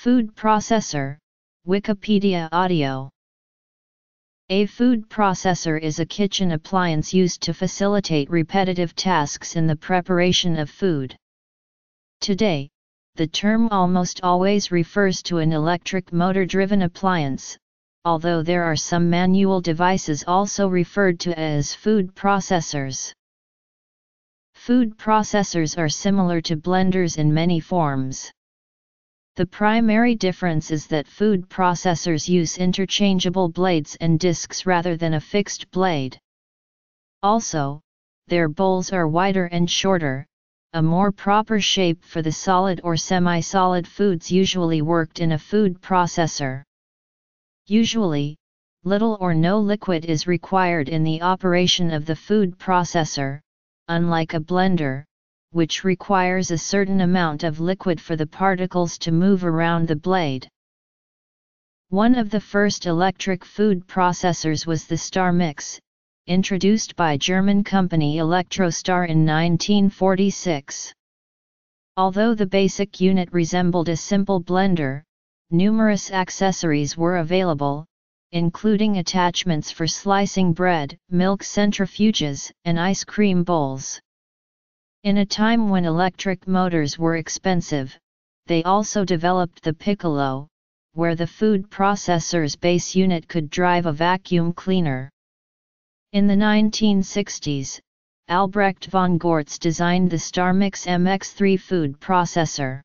food processor, Wikipedia audio. A food processor is a kitchen appliance used to facilitate repetitive tasks in the preparation of food. Today, the term almost always refers to an electric motor-driven appliance, although there are some manual devices also referred to as food processors. Food processors are similar to blenders in many forms. The primary difference is that food processors use interchangeable blades and discs rather than a fixed blade. Also, their bowls are wider and shorter, a more proper shape for the solid or semi-solid foods usually worked in a food processor. Usually, little or no liquid is required in the operation of the food processor, unlike a blender, which requires a certain amount of liquid for the particles to move around the blade. One of the first electric food processors was the Starmix, introduced by German company Electrostar in 1946. Although the basic unit resembled a simple blender, numerous accessories were available, including attachments for slicing bread, milk centrifuges, and ice cream bowls. In a time when electric motors were expensive, they also developed the Piccolo, where the food processor's base unit could drive a vacuum cleaner. In the 1960s, Albrecht von Goertz designed the Starmix MX3 food processor.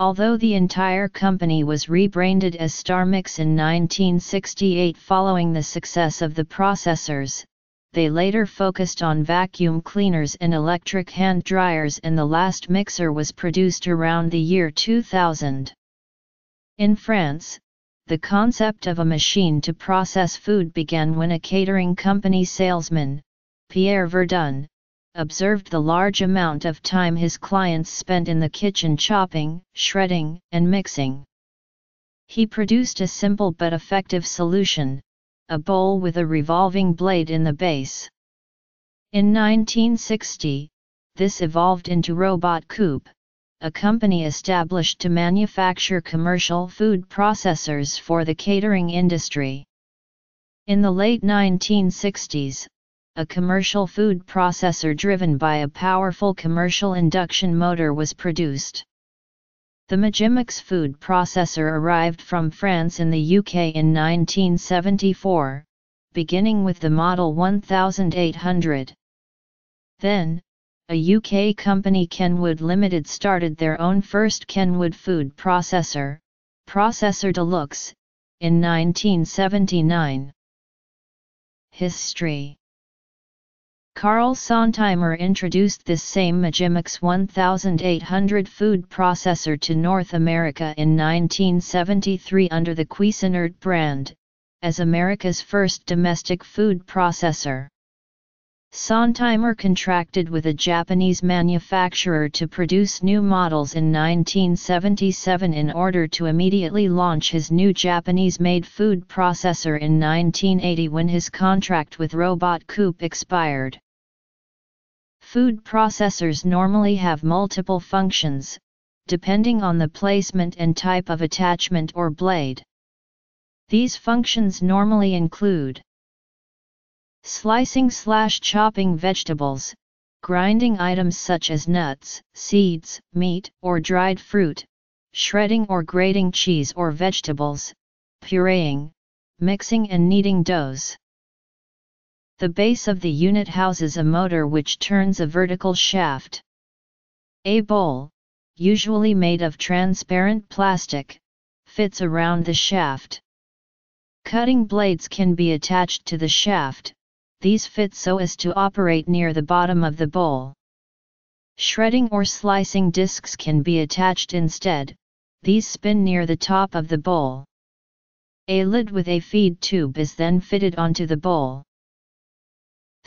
Although the entire company was rebranded as Starmix in 1968 following the success of the processors, they later focused on vacuum cleaners and electric hand dryers, and the last mixer was produced around the year 2000. In France, the concept of a machine to process food began when a catering company salesman, Pierre Verdun, observed the large amount of time his clients spent in the kitchen chopping, shredding, and mixing. He produced a simple but effective solution: a bowl with a revolving blade in the base. In 1960, this evolved into Robot Coupe, a company established to manufacture commercial food processors for the catering industry. In the late 1960s, a commercial food processor driven by a powerful commercial induction motor was produced. The Magimix food processor arrived from France in the UK in 1974, beginning with the model 1800. Then, a UK company, Kenwood Limited, started their own first Kenwood food processor, Processor Deluxe, in 1979. History. Carl Sontheimer introduced this same Magimix 1800 food processor to North America in 1973 under the Cuisinart brand, as America's first domestic food processor. Sontheimer contracted with a Japanese manufacturer to produce new models in 1977 in order to immediately launch his new Japanese-made food processor in 1980 when his contract with Robot Coupe expired. Food processors normally have multiple functions, depending on the placement and type of attachment or blade. These functions normally include slicing/chopping vegetables, grinding items such as nuts, seeds, meat, or dried fruit, shredding or grating cheese or vegetables, pureeing, mixing and kneading doughs. The base of the unit houses a motor which turns a vertical shaft. A bowl, usually made of transparent plastic, fits around the shaft. Cutting blades can be attached to the shaft; these fit so as to operate near the bottom of the bowl. Shredding or slicing discs can be attached instead; these spin near the top of the bowl. A lid with a feed tube is then fitted onto the bowl.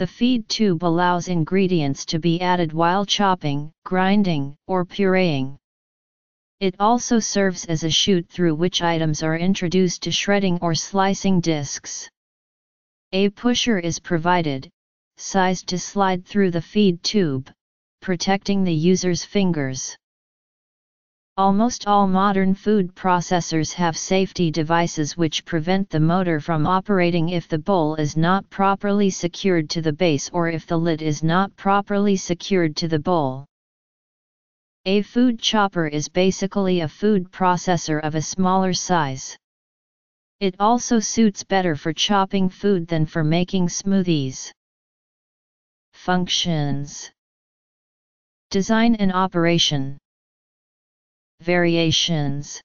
The feed tube allows ingredients to be added while chopping, grinding, or pureeing. It also serves as a chute through which items are introduced to shredding or slicing discs. A pusher is provided, sized to slide through the feed tube, protecting the user's fingers. Almost all modern food processors have safety devices which prevent the motor from operating if the bowl is not properly secured to the base or if the lid is not properly secured to the bowl. A food chopper is basically a food processor of a smaller size. It also suits better for chopping food than for making smoothies. Functions: Design and operation. Variations: